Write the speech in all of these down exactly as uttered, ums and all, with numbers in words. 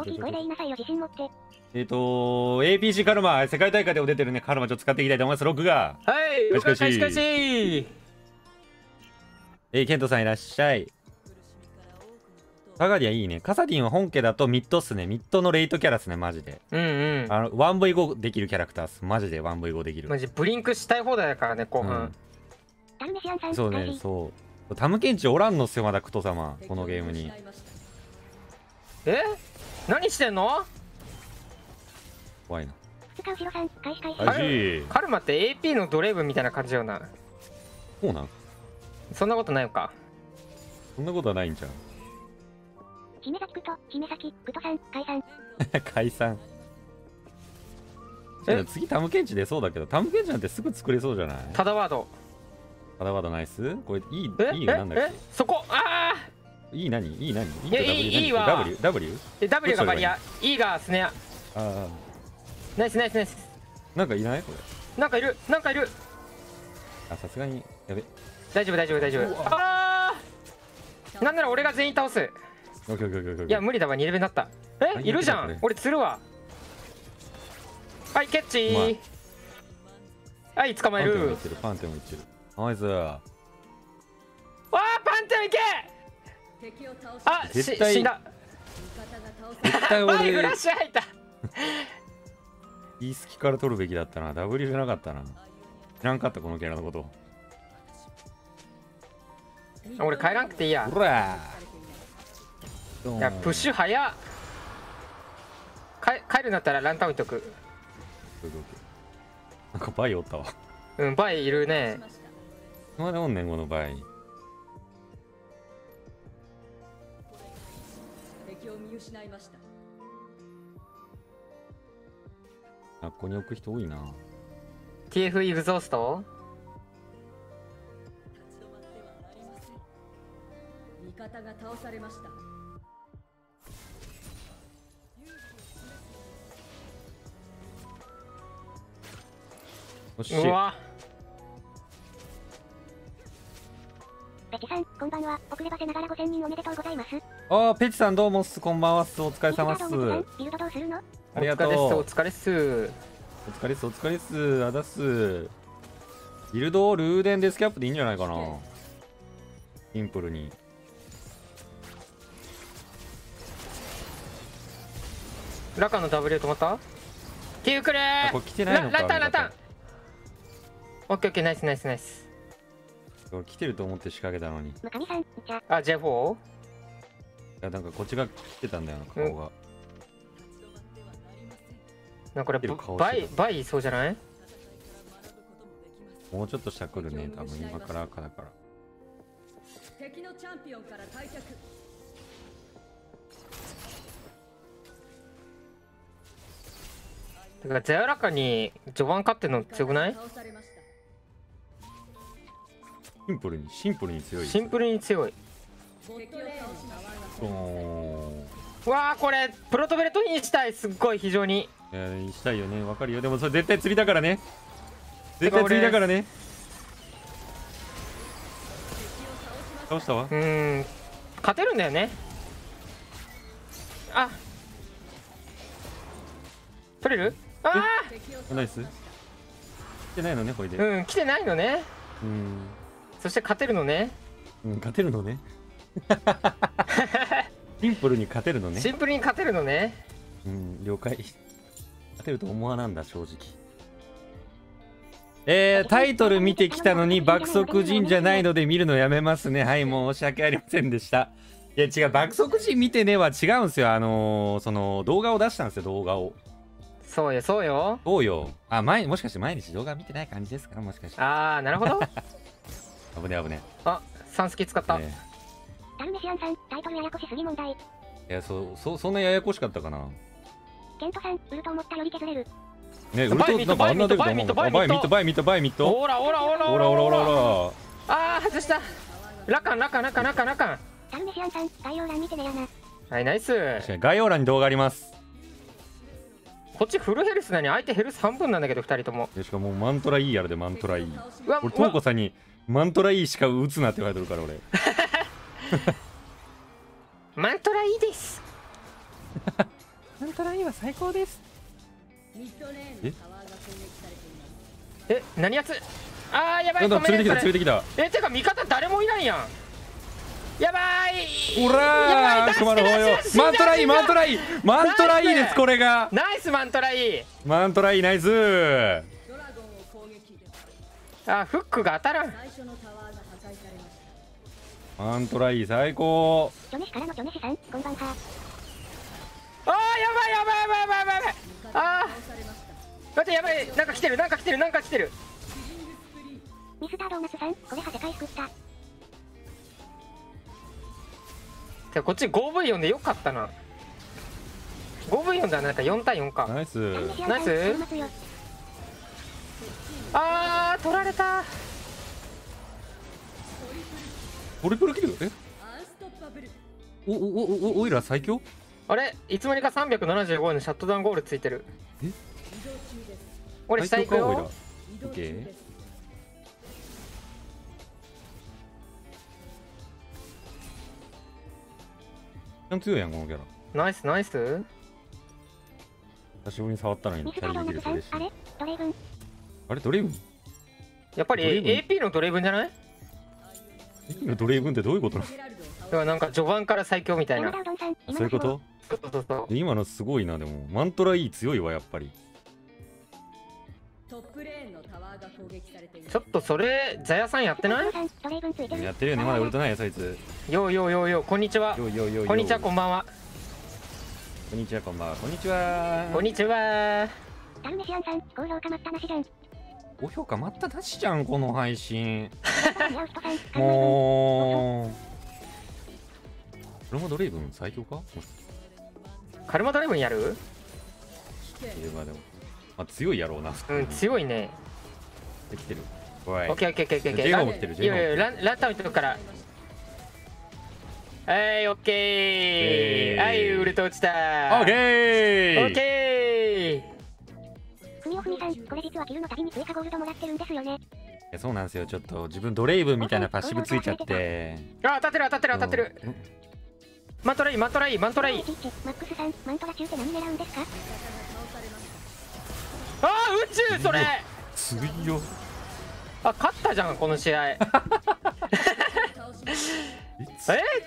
大きい声で言いなさいよ、自信持って。えっと エーピーシー カルマ、世界大会でも出てるね。カルマちょっと使っていきたいと思います。ロックがはいしかしかし、えー、ケントさんいらっしゃい。サガリアいいね。カサディンは本家だとミッドっすね。ミッドのレイトキャラっすね、マジで。うんうん。あの、ワンブイファイブ できるキャラクターっす。マジでワンブイファイブ できる。マジブリンクしたい放題だからね、興奮。うん、そうね、そう。タムケンチおらんのっすよ、まだクト様。このゲームに。え？何してんの？怖いな。カルマって エーピー のドレイブみたいな感じよな。そうなん？そんなことないのか。そんなことはないんじゃん。姫崎くと、姫崎くとさん、解散。解散。次タムケンチ出そうだけど、タムケンチなんてすぐ作れそうじゃない？タダワード。タダワードナイス。これいい、いいなんだっけ？そこ、ああ。いい何？いい何？いいいいは。W W？ え W がバリア、E がスネア。ああ。ナイスナイスナイス。なんかいないこれ？なんかいる、なんかいる。あ、さすがにやべ。大丈夫大丈夫大丈夫。ああ。なんなら俺が全員倒す。いや無理だわ、にレベルになった。えいるじゃん、俺釣るわ。はいキャッチー、はい捕まえる。パンテもいってる、ナイス。あーパンテもいけ。あっ死んだ。バイフラッシュ入った。いい隙から取るべきだったな。 W じゃなかったな。知らんかったこのキャラのこと。俺帰らなくていいや。ほらいやプッシュ早っ。帰るんだったらランタン置いとく。なんかバイおったわ。うんバイいるね。まだおんねんこのバイ。あここに置く人多いな。 ティーエフ エグゾースト。味方が倒されました。うわ。ペチさんこんばんは。遅ればせながらごせんにんおめでとうございます。ああペチさんどうもっす、こんばんはっす。お疲れ様っす。ビルドどうするの？ありがとう。お疲れっすお疲れっすお疲れっす。あだっす。ビルドルーデンデスキャップでいいんじゃないかな。シンプルに。ラカの W 止まった？キウクルー。これ来てないのか。ランタンランタン。オッケーオッケーナイスナイスナイス。俺来てると思って仕掛けたのに。あ、ジェイフォー？ いやなんかこっちが来てたんだよな顔が。なんかこれバイバイいそうじゃない？もうちょっとした来るね多分今から赤だから。敵のチャンピオンから退却。だからゼアラカに序盤勝ってんの強くない？シンプルにシンプルに強い。シンプルに強い。うわあこれプロトベルトインしたい。すっごい非常に。いやインしたいよねわかるよ。でもそれ絶対釣りだからね。絶対釣りだからね。倒したわ。うん勝てるんだよね。あ取れる？ああナイス。来てないのねこれで。うん来てないのね。うんそして勝てるのね。うん勝てるのね。シンプルに勝てるのね。シンプルに勝てるのね。うん了解。勝てると思わなんだ正直。えー、タイトル見てきたのに爆速人じゃないので見るのやめますね。はい申し訳ありませんでした。いや違う爆速人見てねは違うんですよ。あのー、その動画を出したんですよ動画を。そうよそうよそうよ。あ前もしかして毎日動画見てない感じですかもしかして。ああなるほど。危ね危ね。あサンスキ使った、ね、ダルメシアンさんタイトルややこしすぎ問題。いやそうそそんなややこしかったかな。ケントさんウルト思ったより削れるね。ウルトなんかあんなでバイミットバイミットバイミットバイミット。オラオラオラオラオラオラオラ。あー外した。ラカンラカンラカンラカンラカン。ダルメシアンさん概要欄見てねやな。はいナイス。概要欄に動画あります。こっちフルヘルスなに相手ヘルス半分なんだけどふたりとも。しかもマントラいいやるでマントラいい。俺トウコさんにマントラいいしか打つなって言われてるから俺。マントラいいです。ントラには最高です。ええ、何やつ。ああやばい、連れてきた連れてきた。え、てか味方誰もいないやん。やばい、おらー、熊の抱擁。マントライマントライマントライです。これがナイスマントライマントライナイス。あ、フックが当たらん。マントライ最高。あーやばいやばいやばいやばいやばいやばい。あー待ってやばい、なんか来てるなんか来てるなんか来てる。ミスタードーナツさん、これは世界救った。てこっち ごブイよん でよかったな。ごブイよん だな、よんたいよんか。ナイスナイス。あー取られた。トリプルキル。え、おおおお、オイラ最強。あれ、いつまにかさんななごのシャットダウンゴールついてる。え、俺下行くよ。強いやんこのキャラ。ナイスナイス。久しぶりに触ったのに体力できるし。あれドレイブン。あれドレイブン。やっぱり エーピー のドレイブンじゃない？ エーピー のドレイブンってどういうことなの？だからなんか序盤から最強みたいな。そういうこと？今のすごいな。でもマントライ強いわやっぱり。ちょっとそれザヤさんやってない？やってるよね、まだ売れてないやつあいつ。ようようようよう、こんにちは。こんにちは、こんばんは。こんにちは、こんばんは。こんにちは。こんにちは。ダルメシアンさん、高評価待ったなしじゃん。高評価待ったなしじゃん、この配信。もう。カルマドレイブン最強か？カルマドレイブンやる？いやまあでも。まあ強いやろうな。うん、強いね。できてる。オッケーオッケーオッケーオッケー。ジェイフォーも来てる。ジェイフォーも来てる。いやいや、ランタンとから。はい、オッケー。はい、ウルト落ちた。オッケー。オッケー。ふみおふみさん、これ実はキルのたびに追加ゴールドもらってるんですよね。そうなんですよ。ちょっと自分ドレイブみたいなパッシブついちゃって。あ、当たってる当たってる当たってる。マントライマントライマントライ。マックスさん、マントラ中って何狙うんですか？あー宇宙それ。強い。あ、勝ったじゃんこの試合。え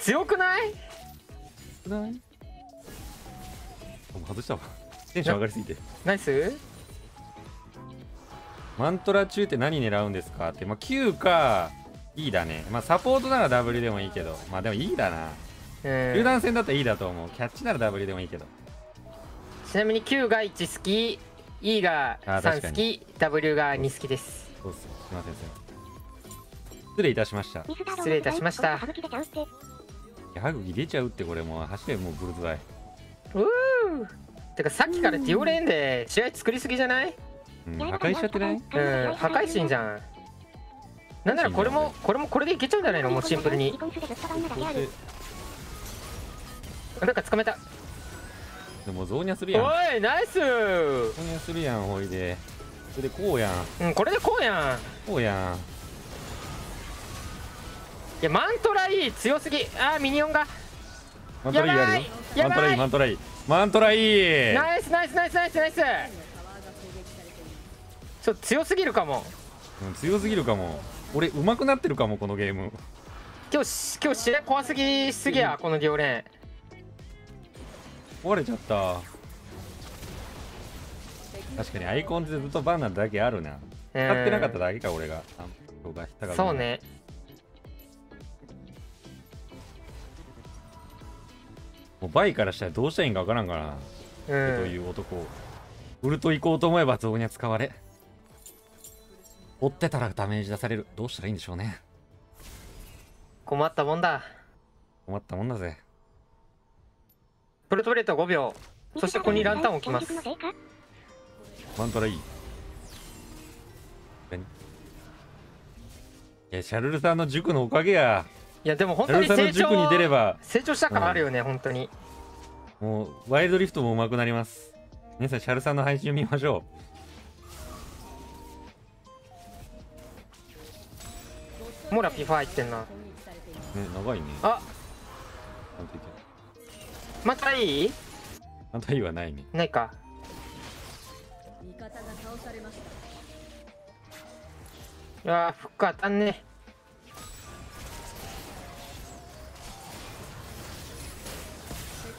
強くない？ない。外したわ。テンション上がりすぎて。ナイス。マントラ中って何狙うんですかって、まあQかEだね。まあサポートならダブルでもいいけど、まあでもEだな。球団戦だったらEだと思う。キャッチならダブルでもいいけど。ちなみにQがいち好き。E がさん好き、ダブリュー がに好きです。そうです。すみません。失礼いたしました。失礼いたしました。ハグギ出ちゃうってこれもう走れもうブルーズアイ。うー。てかさっきからディオレーンで試合作りすぎじゃない？うん、破壊しちゃってない？うん、破壊神じゃん。なんならこれもこれもこれでいけちゃうんじゃないの？もうシンプルに。なんか掴めた。でもゾーニャするやん。おいナイス。ゾーニャするやん、おいで。それでこうやん。うん、これでこうやん。こうやん。いやマントライ強すぎ。あーミニオンが。マントライあるよ。マントライマントライマントライ。ナイスナイスナイスナイスナイス。ちょっと強すぎるかも。うん、強すぎるかも。俺上手くなってるかもこのゲーム。今日今日試合怖すぎすぎやこのディオレーン。壊れちゃった。確かにアイコンでずっとバナーだけあるな。買ってなかっただけか俺が。そうね。もうバイからしたらどうしたらいいんか分からんからな。という男ウルト行こうと思えばゾーニャ使われ、追ってたらダメージ出される。どうしたらいいんでしょうね。困ったもんだ。困ったもんだぜ。プルトレートごびょう、そしてここにランタンを置きます。マントラいい。え、シャルルさんの塾のおかげや。いやでも本当に成長に出れば成長した感あるよね、うん、本当に。もうワイルドリフトもうまくなります。皆さんシャルさんの配信見ましょう。モラピファ入ってんな。ね、長いね。あ。マントラいい？あ、台はないね。ないか。味方が倒されました。いやー、フック当たんね。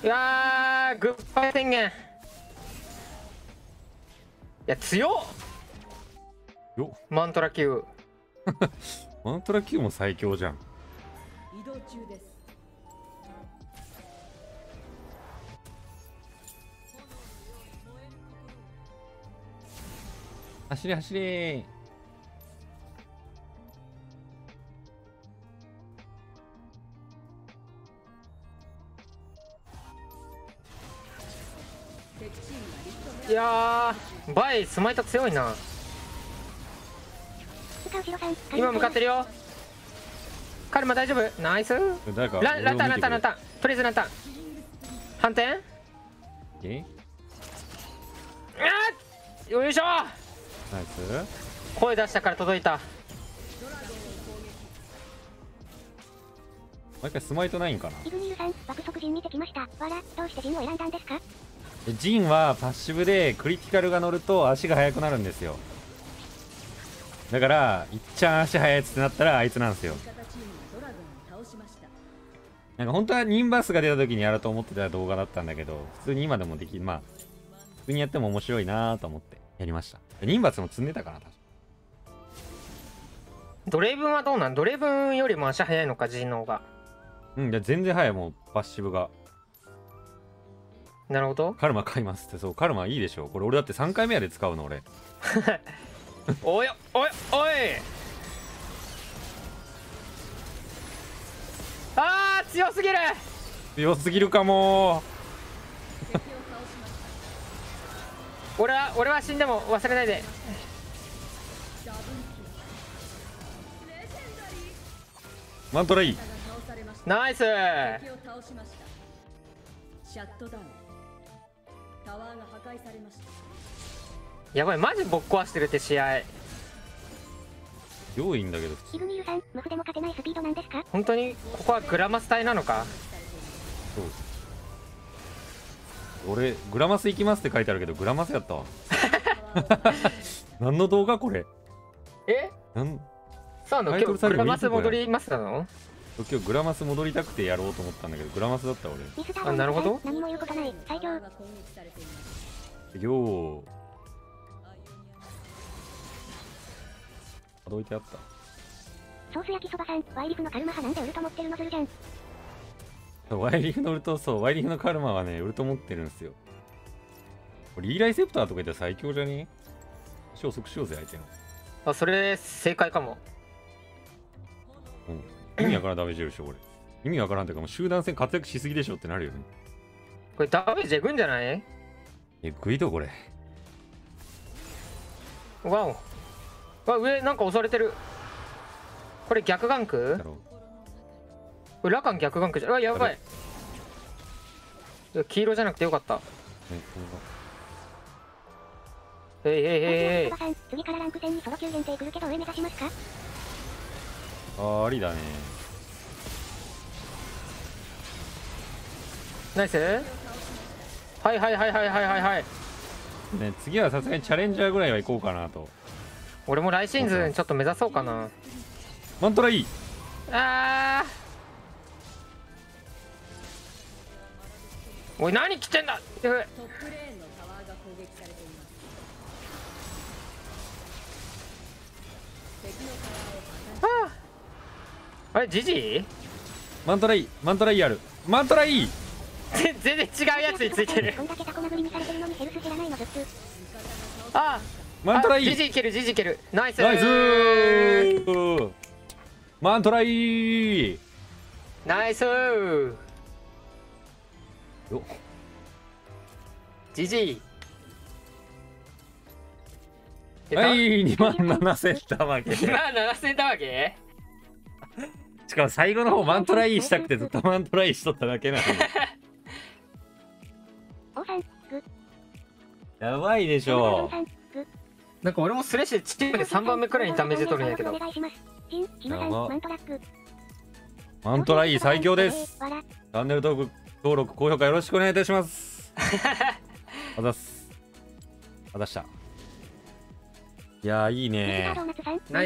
いやー、グッバイ宣言。いや、強っ。よっ、マントラ級。マントラ級も最強じゃん。移動中です。走れ走れ。いやー、バイスマイト強いな。今向かってるよ。カルマ大丈夫。ナイス。ラランタンランタンランタン。とりあえずランタン。反転。え？あ、よいしょ。ナイス。声出したから届いた。毎回スマイトないんかな。イグニルさん、爆速陣見てきました。わら、どうして陣を選んだんですか？陣はパッシブでクリティカルが乗ると足が速くなるんですよ。だからいっちゃん足速いやつってなったらあいつなんですよ。なんか本当はニンバースが出た時にやろうと思ってた動画だったんだけど、普通に今でもでき、まあ普通にやっても面白いなーと思ってやりました。ニンバースも積んでたかな、確か。ドレイブンはどうなん？ドレイブンよりも足速いのか、陣の方が。うん、じゃ全然速い。もうパッシブが。なるほど。カルマ買いますって。そう、カルマいいでしょこれ。俺だってさんかいめやで使うの俺。おいおいおい。あー、強すぎる。強すぎるかも。俺は俺は死んでも忘れないで。マントライ。ナイス。シャットダウン。タワーが破壊されました。やばい、マジボッコ壊してるって試合。強いんだけど。イグニルさん、無負でも勝てないスピードなんですか？本当にここはグラマス隊なのか。そう。俺グラマス行きますって書いてあるけど、グラマスやったわ。何の動画これ？え？なん？そうなの？今日グラマス戻りますなの？今日グラマス戻りたくてやろうと思ったんだけど、グラマスだった俺。あ、なるほど。何も言うことない。最強。よー。どいてあった。ソース焼きそばさん、ワイリフのカルマ派なんでウルト持ってるのずるじゃん。ワイリフのウルト、そう、ワイリフのカルマはね、ウルト持ってるんですよ。リーライセプターとか言ったら最強じゃね？消息しようぜ、相手の。あ、それ、正解かも。うん、意味わからんダメージでしょ、これ。意味わからんというか、もう集団戦活躍しすぎでしょってなるよね。これ、ダメージえぐいんじゃない？えぐいと、これ。わお。わ、上なんか押されてる。これ逆眼区？これラカン逆眼区じゃ。あ、やばい。黄色じゃなくてよかった。ええええええ。次からランク戦にソロ級限定来るけど上目指しますか？あ、ありだね。ナイス。はいはいはいはいはいはいはい。ね、次はさすがにチャレンジャーぐらいは行こうかなと。俺も来シーズンちょっと目指そうかな。マントラいい。ああ。おい、何来てんだ。トップレーンのタワーが攻撃されています。敵のタワーを破壊。ああ。あれジジイ？マントラいい。マントラいいある。マントラいい。全然違うやつについてる。ああ。マントライ、ジジいける、ジジいける。ナイスナイスー。マントライナイスー。よっ、ジジい。はい、にまんななせんたまげ。にまんななせんたまげ。しかも最後の方マントライしたくてずっとマントライしとっただけなの。やばいでしょう。なんか俺もスレッシュでチームでさんばんめくらいにダメージ取るんやけど。マントライ最強です。チャンネル登録、高評価よろしくお願いいたします。あざっす。あざした。いやー、いいねー。ナイス。